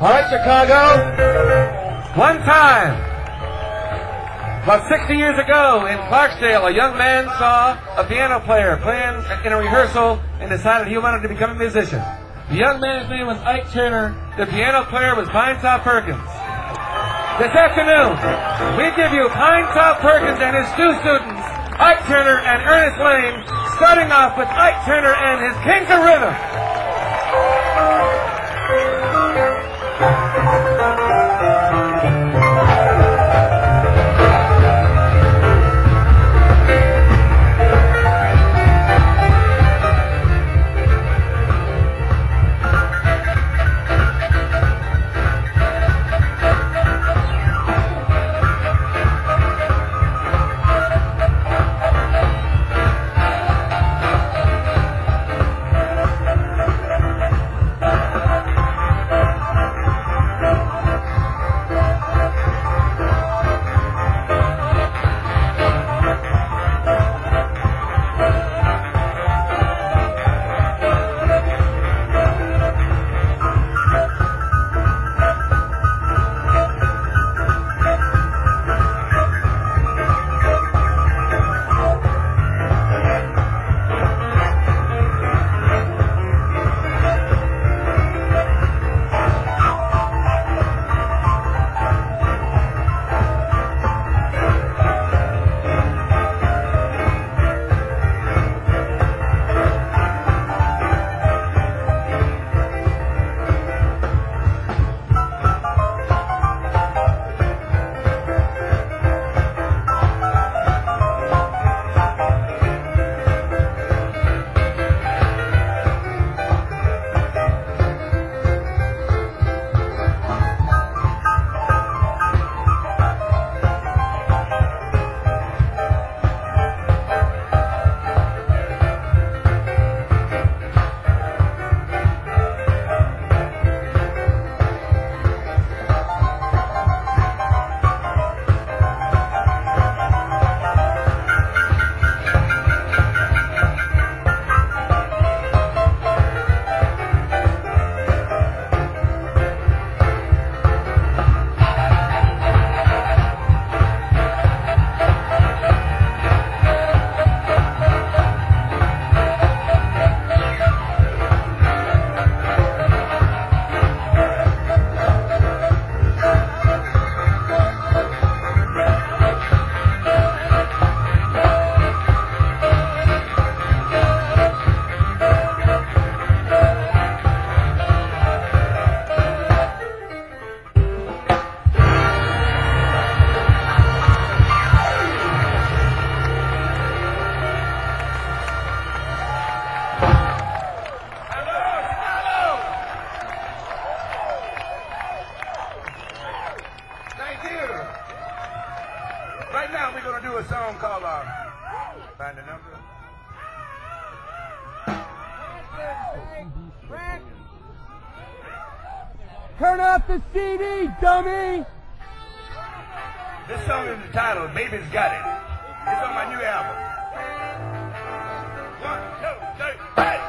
All right, Chicago. One time, about 60 years ago in Clarksdale, a young man saw a piano player playing in a rehearsal and decided he wanted to become a musician. The young man's name was Ike Turner. The piano player was Pinetop Perkins. This afternoon, we give you Pinetop Perkins and his two students, Ike Turner and Ernest Lane, starting off with Ike Turner and his Kings of Rhythm. Turn off the CD, dummy! This song is entitled Baby's Got It. It's on my new album. 1, 2, 3, 4.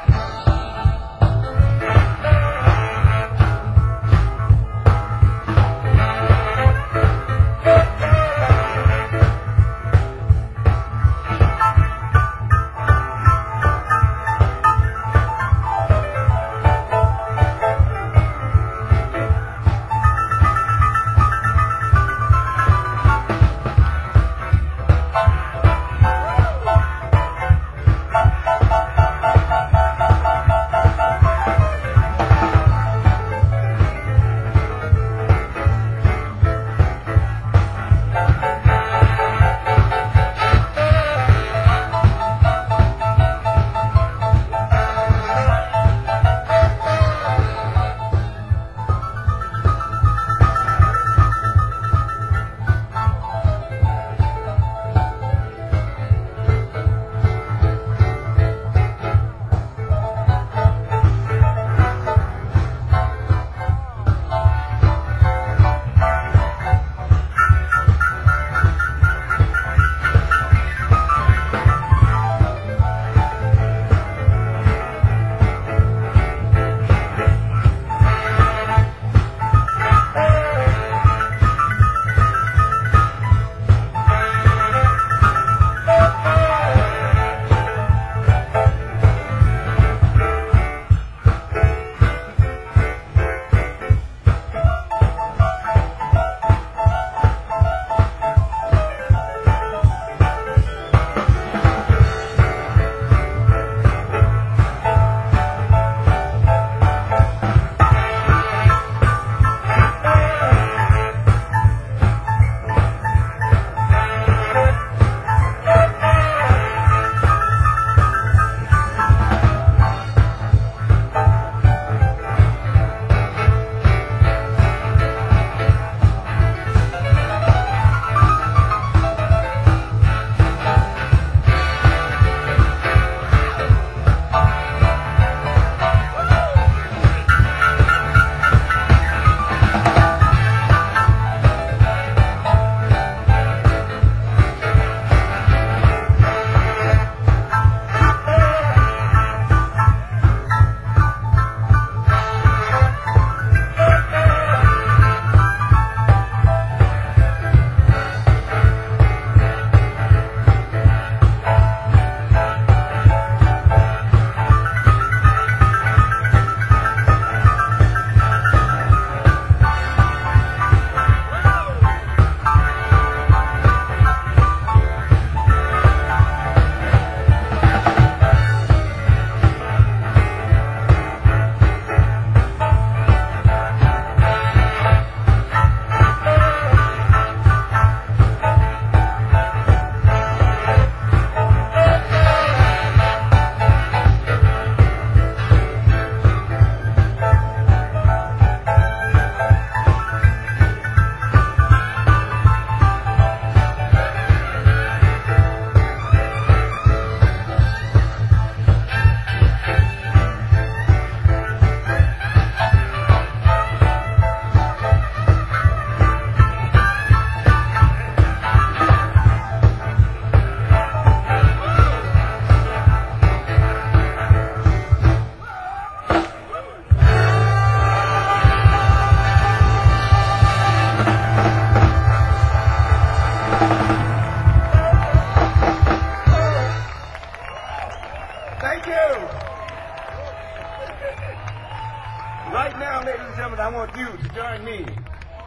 you to join me.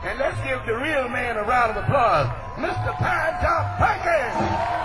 And let's give the real man a round of applause, Mr. Pinetop Perkins.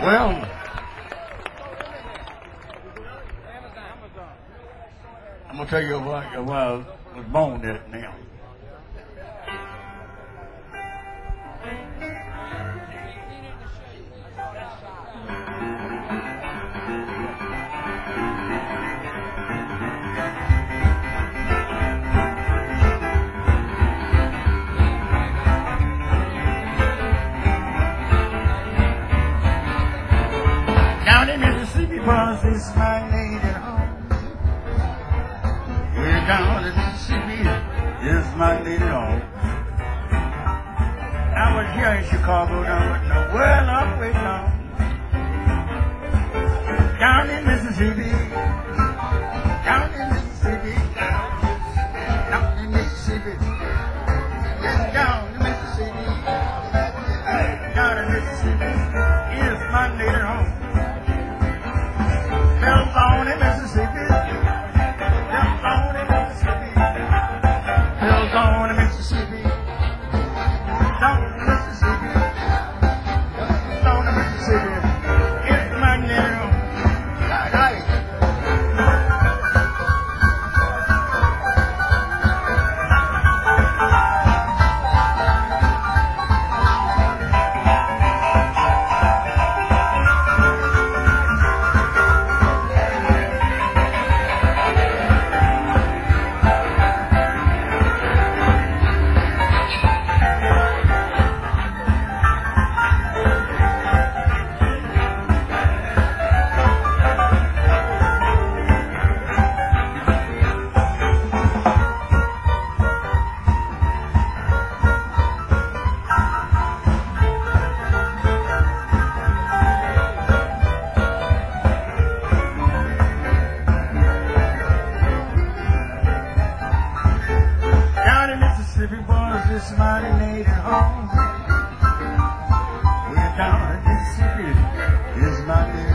Well, I'm going to tell you why I was born at now. Because it's my native home. Way down in Mississippi is my native home. I was here in Chicago, down in the world of way down. Down in Mississippi, down in Mississippi, down in Mississippi, down in Mississippi, down in Mississippi is my native home. Caledonia, Mississippi. Caledonia, Mississippi. Caledonia, Mississippi. Caledonia, Mississippi. Caledonia, Mississippi. It's my name.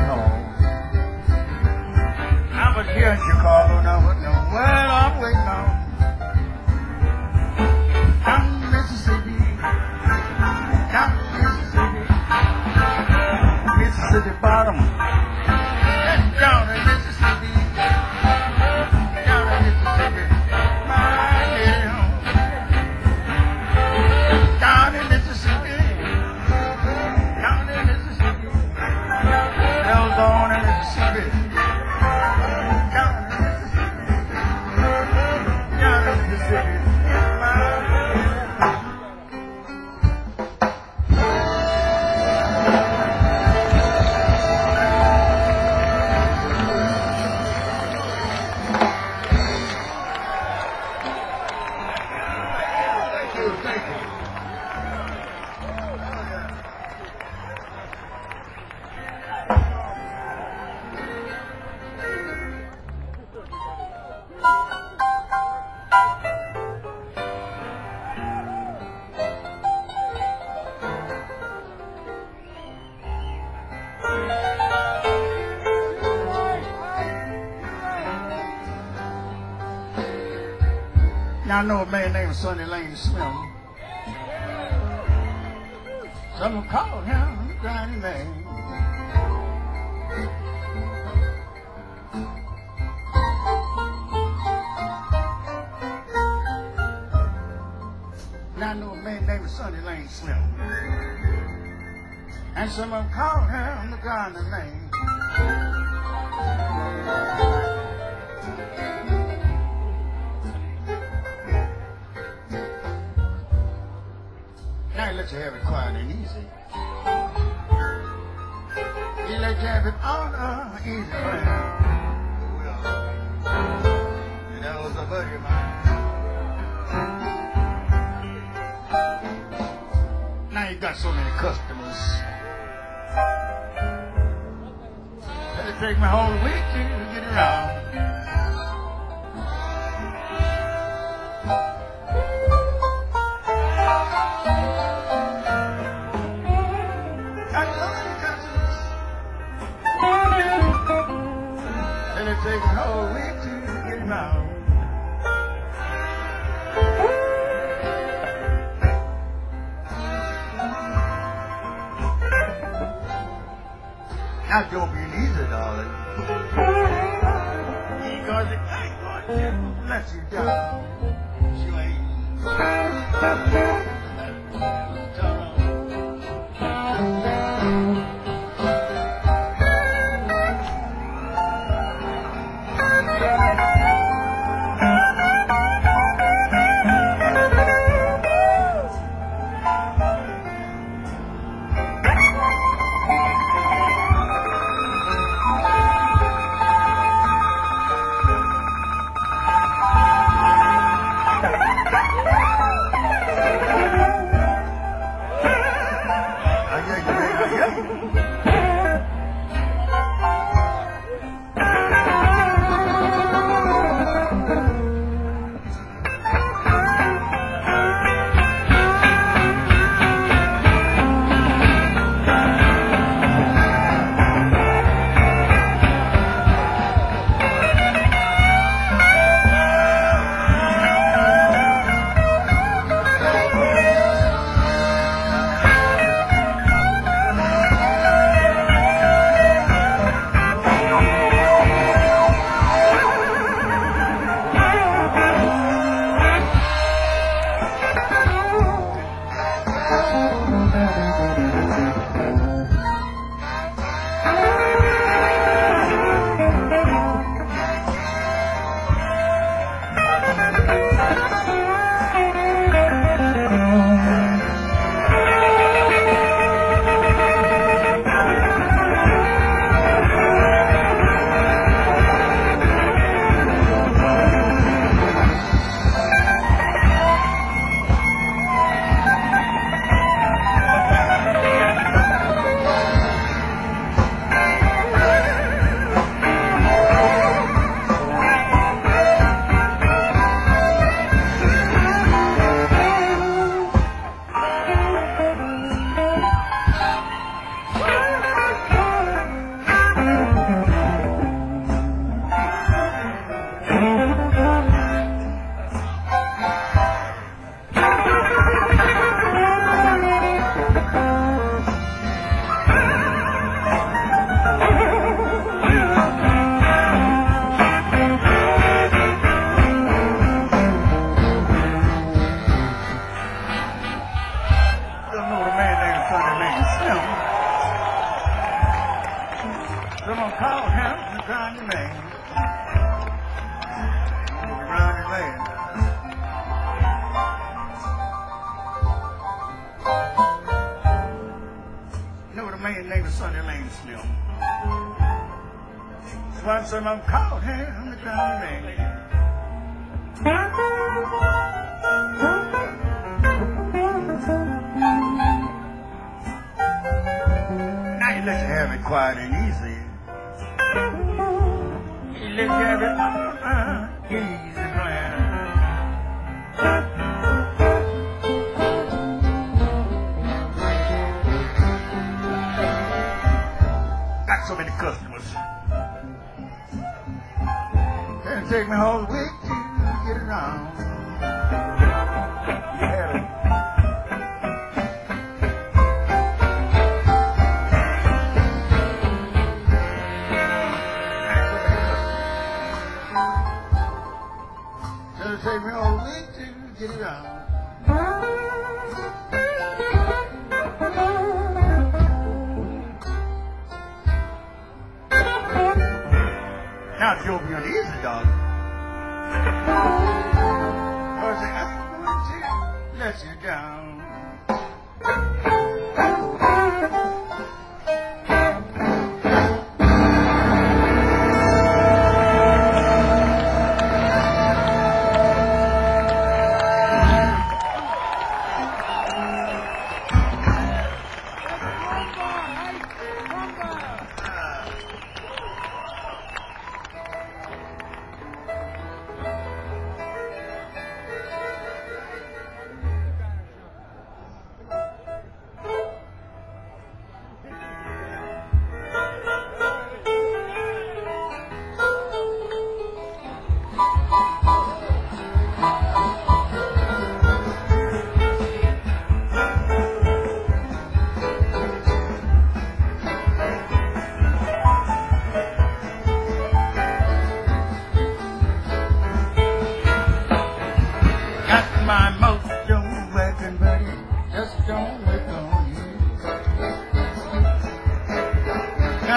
I know a man named Sonny Lane Slim. Someone called him by name. And I know a man named Sonny Lane Slim. And someone called him by name. Let you have it quiet and easy. He let you have it all easy. And that was a buddy of mine. Now you got so many customers. That'll take me a whole week to get around. Not dope you neither, darling. Because it ain't like that. Bless you, darling. You ain't. Darling. Sonny Lane Slim. One time I'm called here on the ground name. Now you let you have it quiet and easy. You let you have it easy plan. So many customers. Can't take me whole week to get around. Can't take me whole week to get around. Now you'll be uneasy, dog. I say, let you down.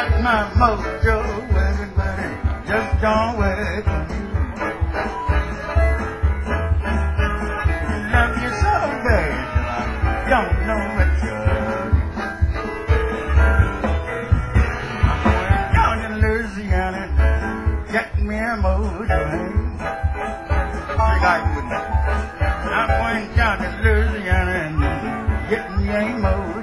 got my mojo, everybody just don't wait for me. You love you so bad, I don't know what you're down in Louisiana, get me a mojo. I went down to Louisiana and get me a mojo.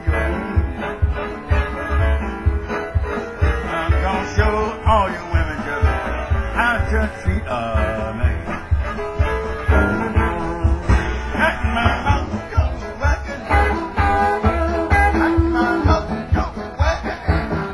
I'm gonna show all you women just how to treat a man. Got my mojo working, got my mojo working, mojo working, got my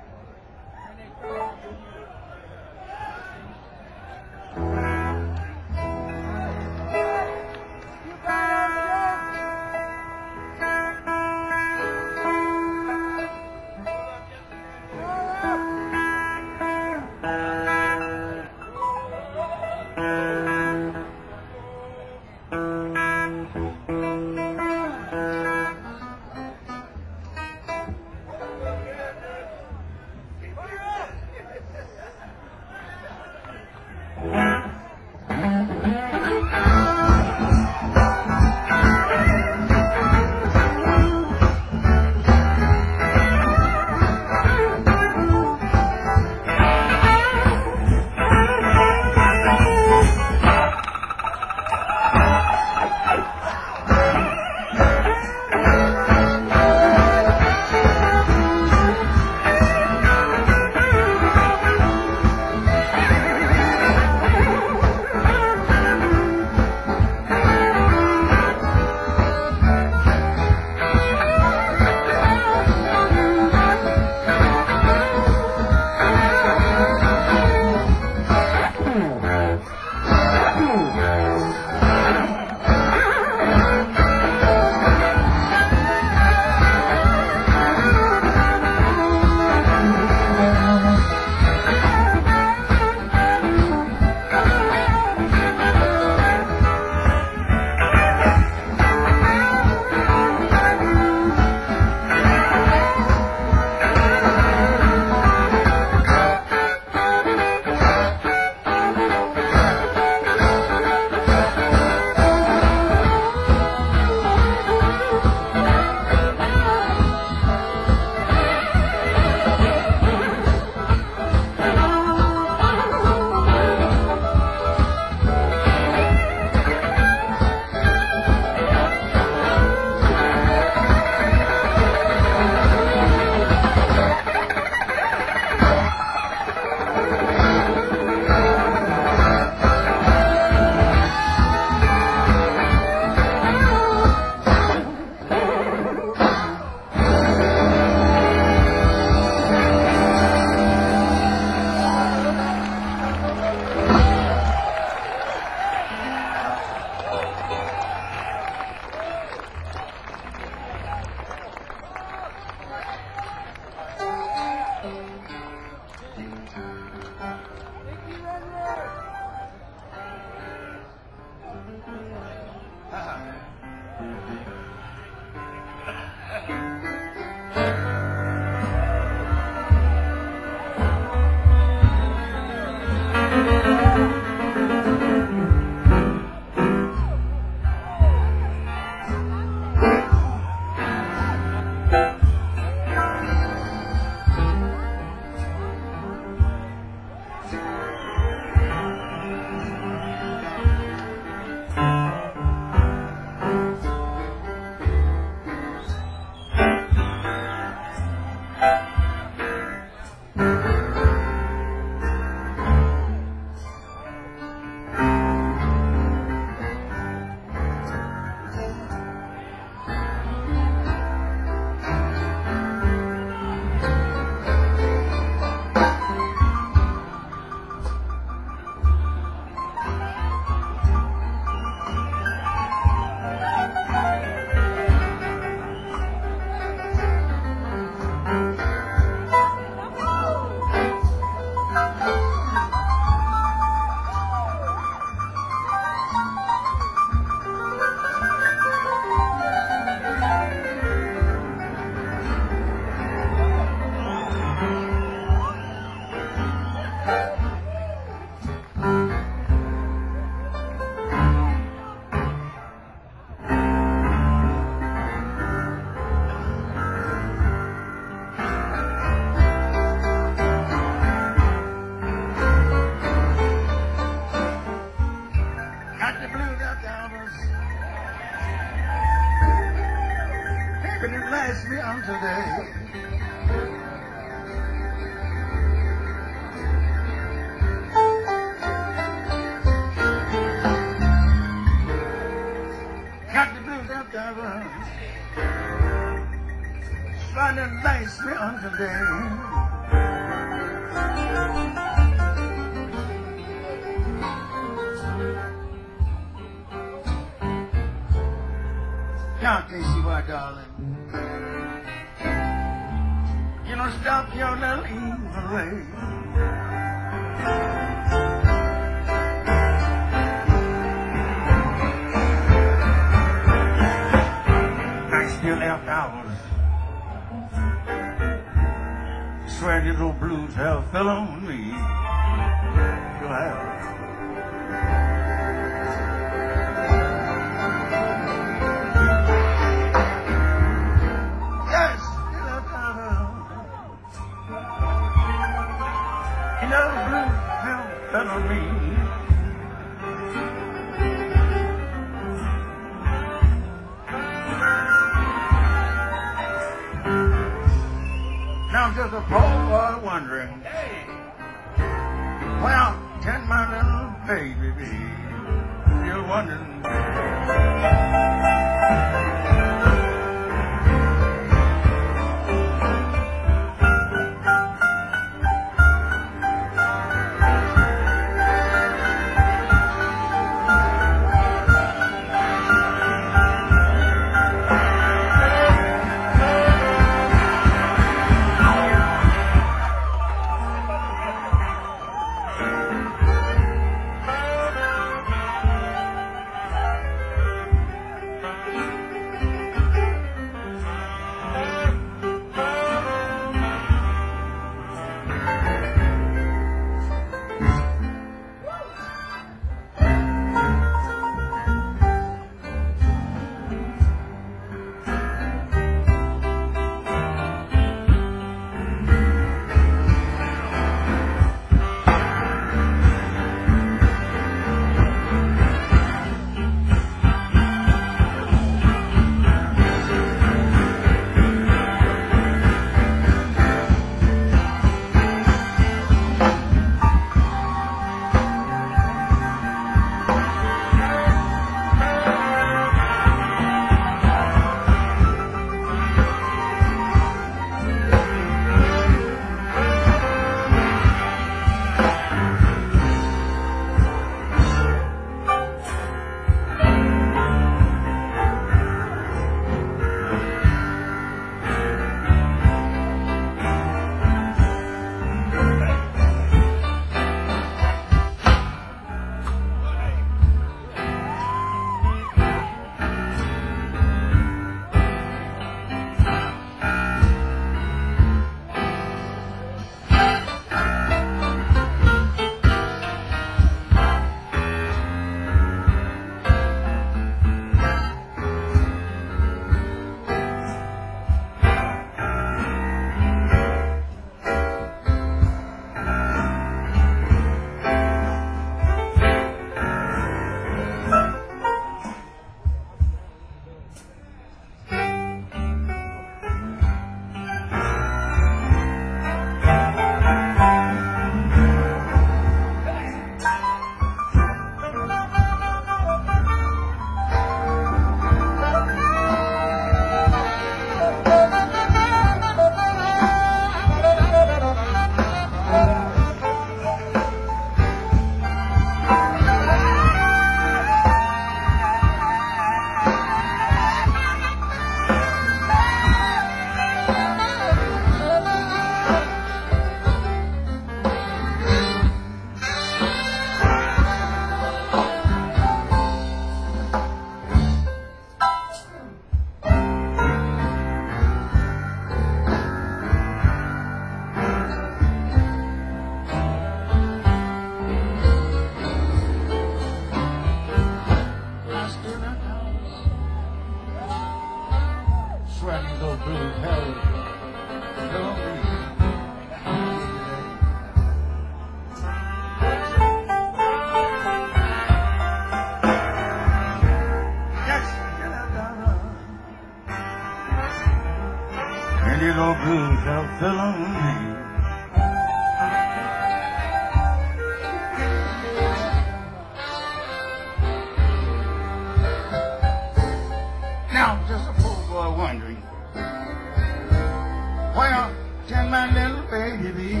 baby.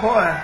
boy.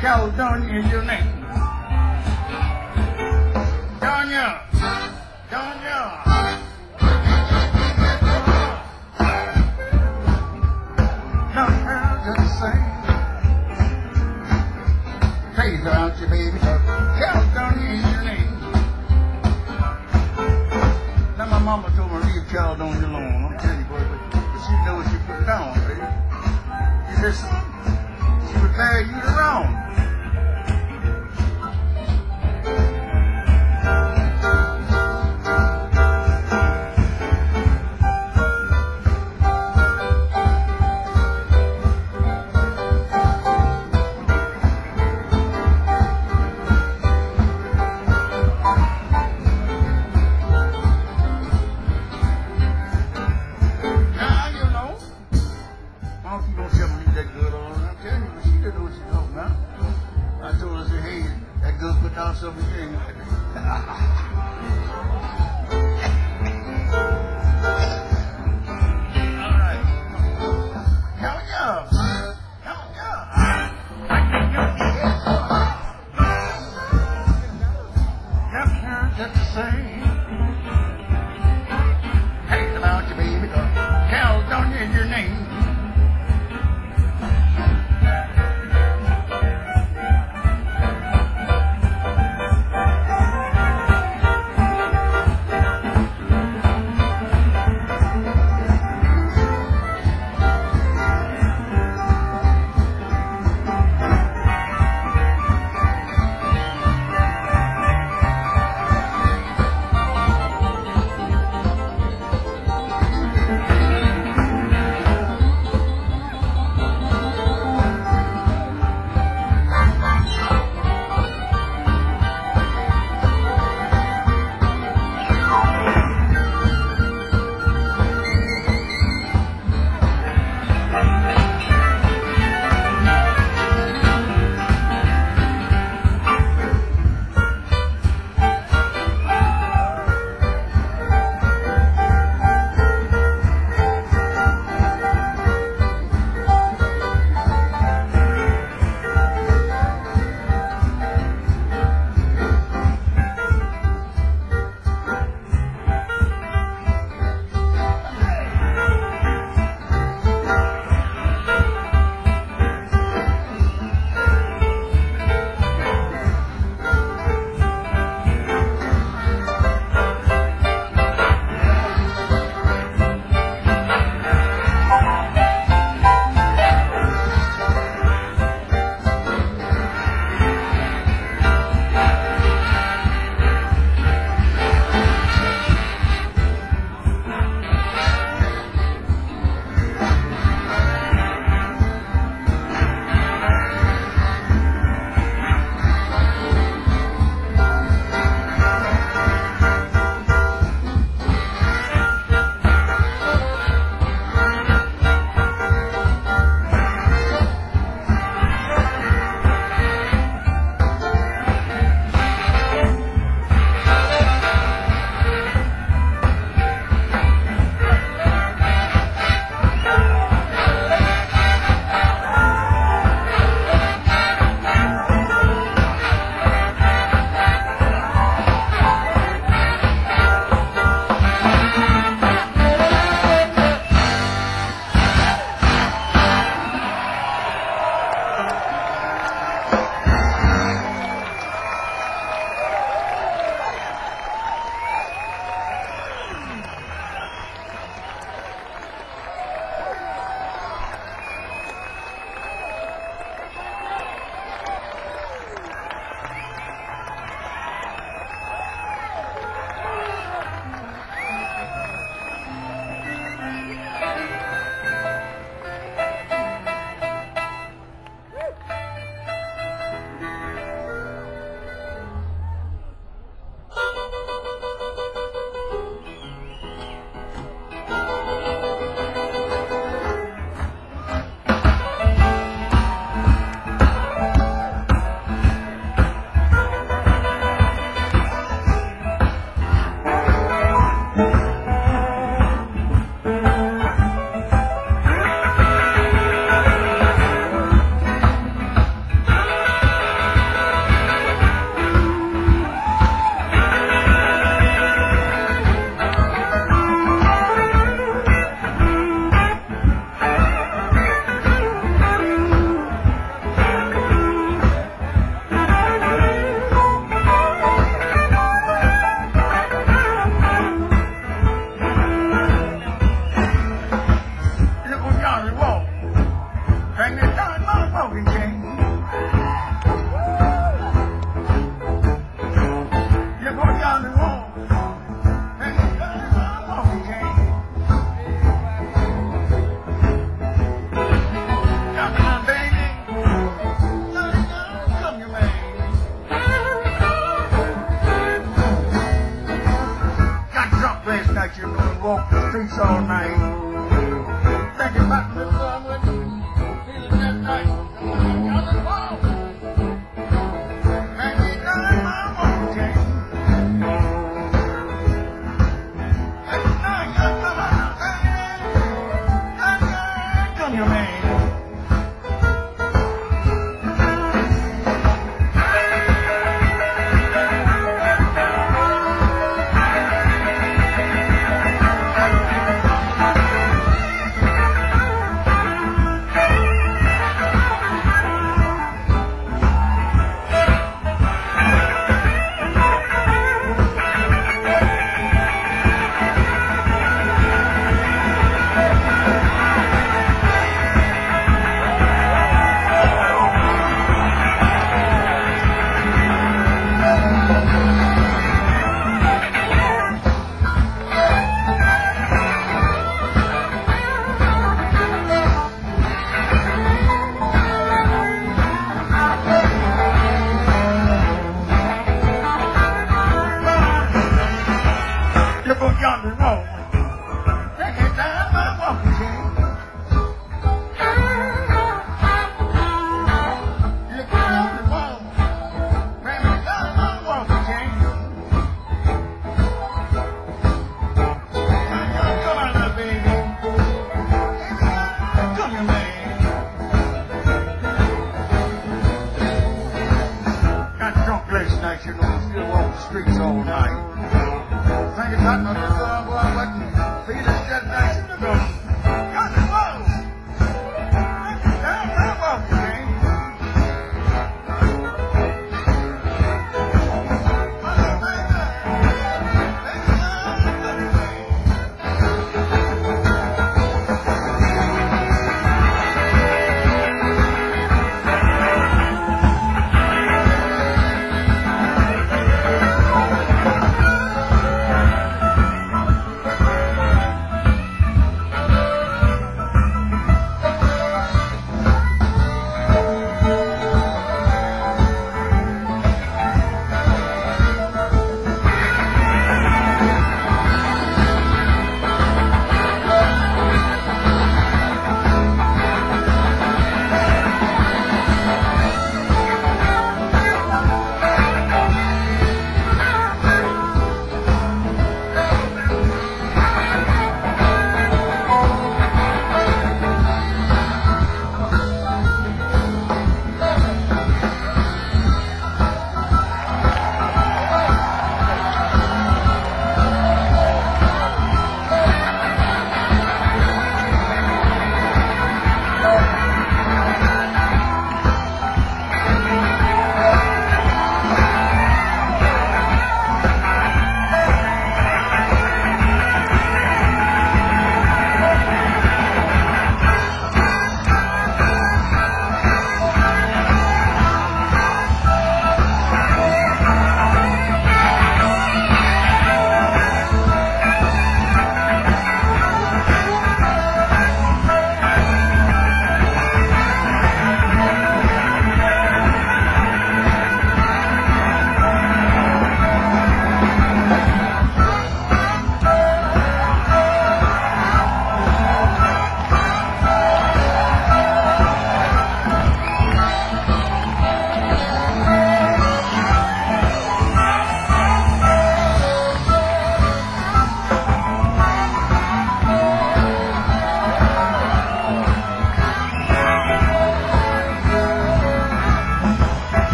Caledonia is your name. Donia. No girl, just the same. Praise about you, baby. Caledonia is your name. Now my mama told me to leave Caledonia alone. I'm telling you, boy, but she knows she put it down, baby. You listen? She prepared you to wrong. like you when you walk the streets all night. Thinking about the sun when you feel that night.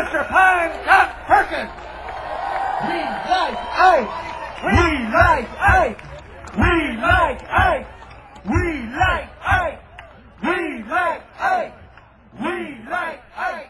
Mr. Pinetop Perkins. We like Ike. We like Ike. We like Ike. We like Ike. We like Ike. We like Ike. We like Ike.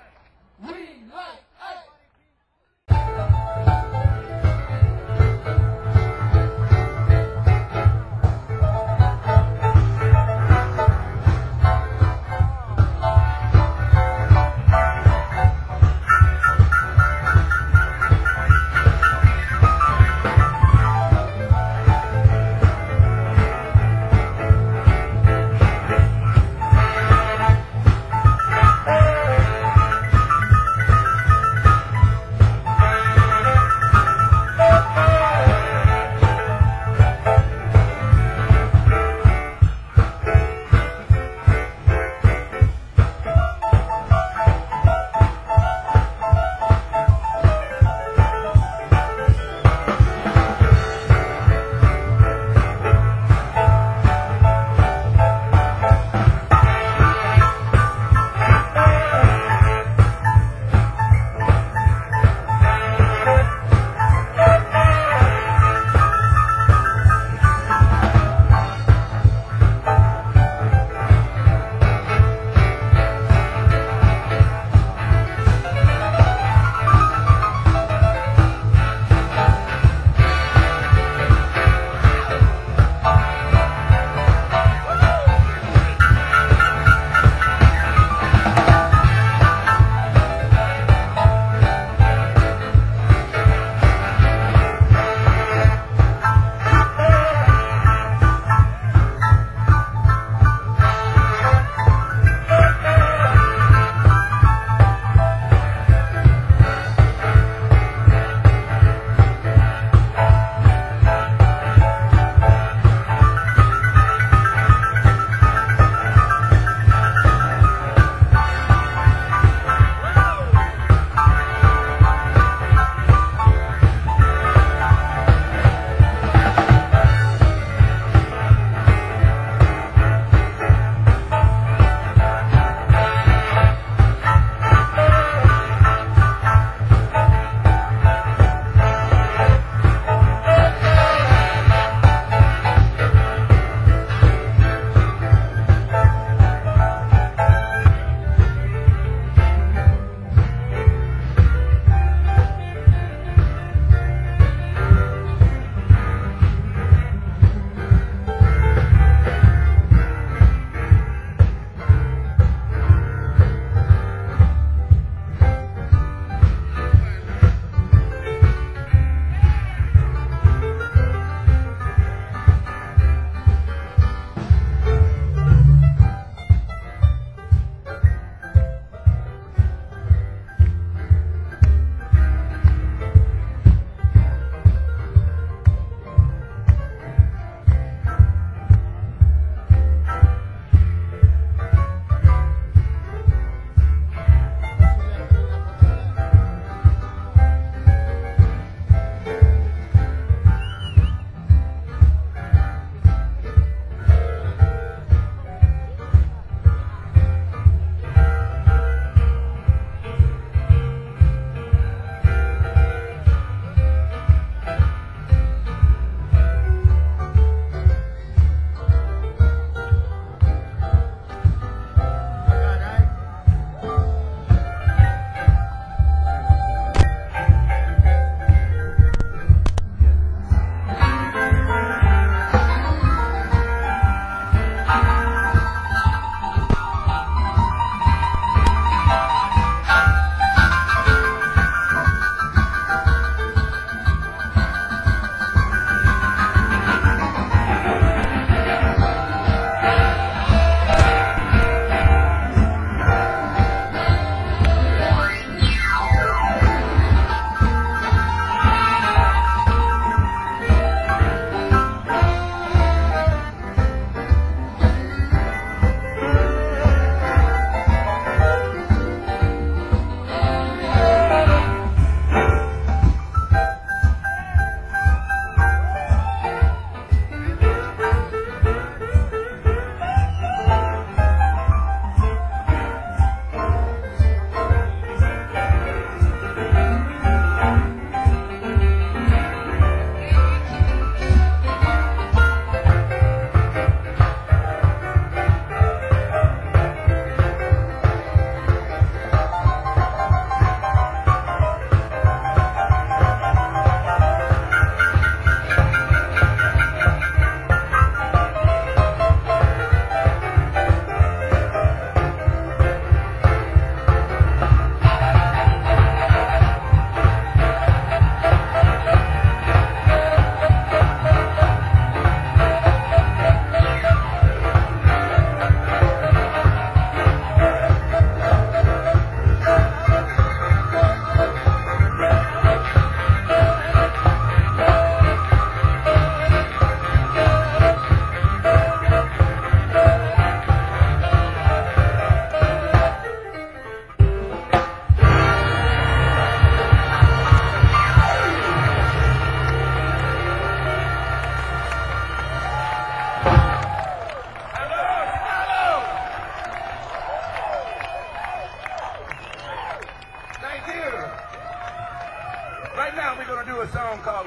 call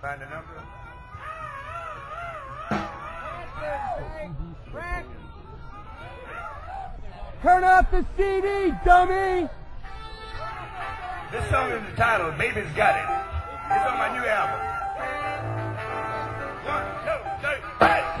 find the number. Turn off the CD, dummy! This song is entitled Baby's Got It. It's on my new album. 1, 2, 3, 4.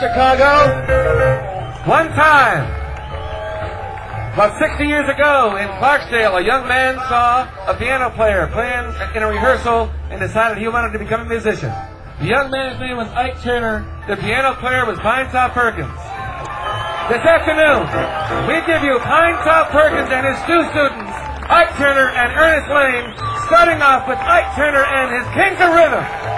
Chicago, one time, about 60 years ago in Clarksdale, a young man saw a piano player playing in a rehearsal and decided he wanted to become a musician. The young man's name was Ike Turner. The piano player was Pinetop Perkins. This afternoon, we give you Pinetop Perkins and his two students, Ike Turner and Ernest Lane, starting off with Ike Turner and his Kings of Rhythm.